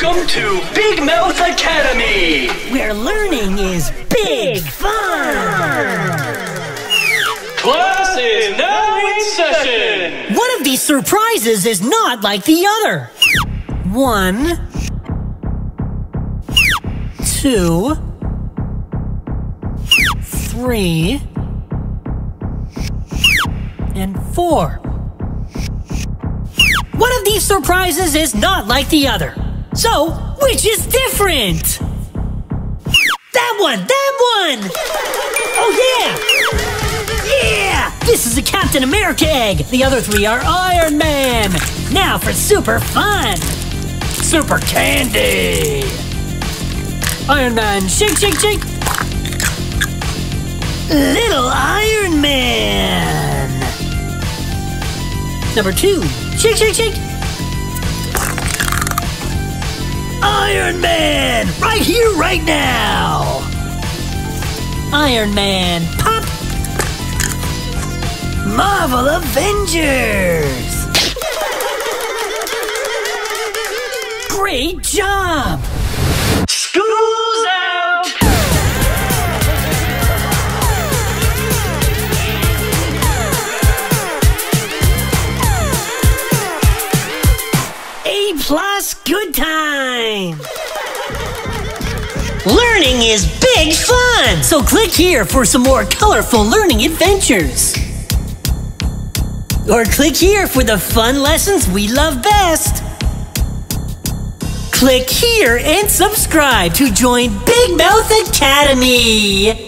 Welcome to Big Mouth Academy, where learning is big fun. Class is now in session. One of these surprises is not like the other. 1, 2, 3, and 4. One of these surprises is not like the other. So, which is different? That one! Oh yeah! Yeah! This is a Captain America egg! The other three are Iron Man! Now for super fun! Super candy! Iron Man, shake! Little Iron Man! Number 2, shake! Iron Man! Right here, right now! Iron Man, pop! Marvel Avengers! Great job! School's out! A+ good time! Learning is big fun! So click here for some more colorful learning adventures. Or click here for the fun lessons we love best. Click here and subscribe to join Big Mouth Academy!